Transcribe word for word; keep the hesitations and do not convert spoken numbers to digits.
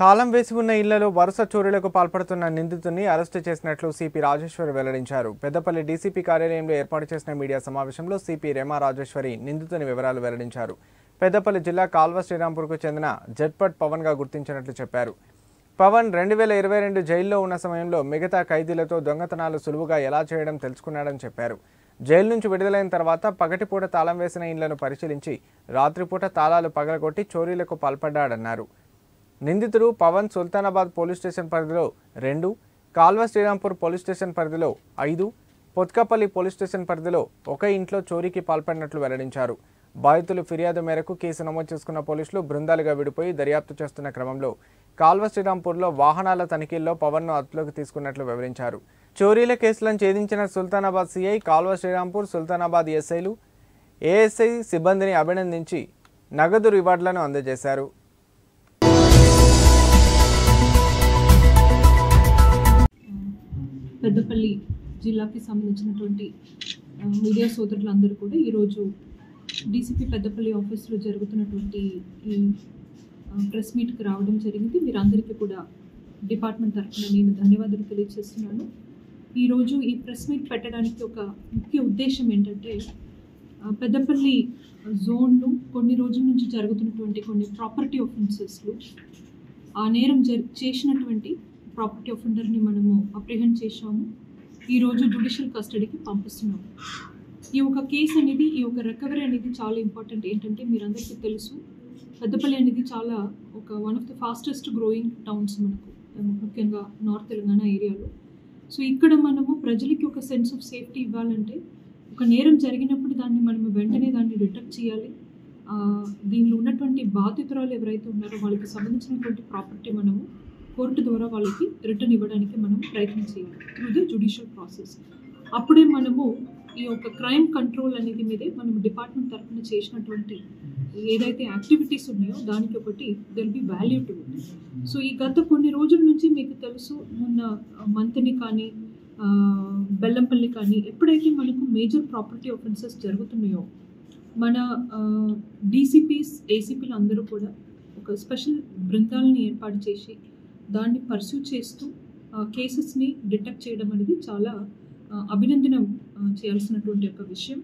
తాళం వేసి ఉన్న ఇళ్లలో వరుస చోరీలకు పాల్పడుతున్న నిందితుడిని అరెస్ట్ చేసినట్లు సిపి రాజేశ్వరి వెల్లడించారు. పెద్దపల్లి డీసీపీ కార్యాలయంలో ఏర్పాటు చేసిన మీడియా సమావేశంలో సిపి రెమా రాజేశ్వరి నిందితుని వివరాలు వెల్లడించారు. పెద్దపల్లి జిల్లా కాల్వ శ్రీరాంపూర్కు చెందిన జట్పట్ పవన్ గా గుర్తించినట్లు చెప్పారు. పవన్ రెండు వేల ఇరవై రెండు జైల్లో ఉన్న సమయంలో మిగతా ఖైదీలతో దొంగతనాలు సులువుగా ఎలా చేయడం తెలుసుకున్నాడని చెప్పారు. జైలు నుంచి విడుదలైన తర్వాత పగటిపూట తాళం వేసిన ఇళ్లను పరిశీలించి రాత్రిపూట తాళాలు పగలగొట్టి చోరీలకు పాల్పడ్డాడన్నారు. నిందితుడు పవన్ సుల్తానాబాద్ పోలీస్ స్టేషన్ పరిధిలో రెండు, కాల్వ శ్రీరాంపూర్ పోలీస్ స్టేషన్ పరిధిలో ఐదు, పొత్కపల్లి పోలీస్ స్టేషన్ పరిధిలో ఒక ఇంట్లో చోరీకి పాల్పడినట్లు వెల్లడించారు. బాధితులు ఫిర్యాదు మేరకు కేసు నమోదు చేసుకున్న పోలీసులు బృందాలుగా విడిపోయి దర్యాప్తు చేస్తున్న క్రమంలో కాల్వ శ్రీరాంపూర్లో వాహనాల తనిఖీల్లో పవన్ను అదుపులోకి తీసుకున్నట్లు వివరించారు. చోరీల కేసులను ఛేదించిన సుల్తానాబాద్ సిఐ, కాల్వ శ్రీరాంపూర్, సుల్తానాబాద్ ఎస్ఐలు ఏఎస్ఐ సిబ్బందిని అభినందించి నగదు రివార్డులను అందజేశారు. పెద్దపల్లి జిల్లాకి సంబంధించినటువంటి మీడియా సోదరులందరూ కూడా ఈరోజు డీసీపీ పెద్దపల్లి ఆఫీస్లో జరుగుతున్నటువంటి ఈ ప్రెస్ మీట్కి రావడం జరిగింది. మీరందరికీ కూడా డిపార్ట్మెంట్ తరఫున నేను ధన్యవాదాలు తెలియజేస్తున్నాను. ఈరోజు ఈ ప్రెస్ మీట్ పెట్టడానికి ఒక ముఖ్య ఉద్దేశం ఏంటంటే, పెద్దపల్లి జోన్లో కొన్ని రోజుల నుంచి జరుగుతున్నటువంటి కొన్ని ప్రాపర్టీ ఆఫెన్సెస్లు, ఆ నేరం చేసినటువంటి ప్రాపర్టీ ఆఫెండర్ని మనము అప్రిహెండ్ చేశాము. ఈరోజు జ్యుడిషియల్ కస్టడీకి పంపిస్తున్నాము. ఈ ఒక కేసు అనేది, ఈ ఒక రికవరీ అనేది చాలా ఇంపార్టెంట్. ఏంటంటే మీరందరికీ తెలుసు, పెద్దపల్లి అనేది చాలా ఒక one of the fastest growing towns మనకు, ముఖ్యంగా నార్త్ తెలంగాణ ఏరియాలో. సో ఇక్కడ మనము ప్రజలకి ఒక సెన్స్ ఆఫ్ సేఫ్టీ ఇవ్వాలంటే, ఒక నేరం జరిగినప్పుడు దాన్ని మనము వెంటనే దాన్ని డిటెక్ట్ చేయాలి. దీనిలో ఉన్నటువంటి బాధితురాలు ఎవరైతే ఉన్నారో వాళ్ళకి సంబంధించినటువంటి ప్రాపర్టీ మనము కోర్టు ద్వారా వాళ్ళకి రిటర్న్ ఇవ్వడానికి మనం ప్రయత్నం చేయాలి త్రూ ద జ్యుడిషియల్ ప్రాసెస్. అప్పుడే మనము ఈ యొక్క క్రైమ్ కంట్రోల్ అనేది మీదే మనం డిపార్ట్మెంట్ తరఫున చేసినటువంటి ఏదైతే యాక్టివిటీస్ ఉన్నాయో దానికి ఒకటి they'll be value to it. So ఈ గత కొన్ని రోజుల నుంచి మీకు తెలుసు, మొన్న మంత్ని కానీ బెల్లంపల్లి కానీ ఎప్పుడైతే మనకు మేజర్ ప్రాపర్టీ ఆఫెన్సెస్ జరుగుతున్నాయో మన డీసీపీస్ ఏసీపీలు అందరూ కూడా ఒక స్పెషల్ బృందాలని ఏర్పాటు చేసి దాన్ని పర్స్యూ చేస్తూ కేసెస్ని డిటెక్ట్ చేయడం అనేది చాలా అభినందనం చేయాల్సినటువంటి ఒక విషయం.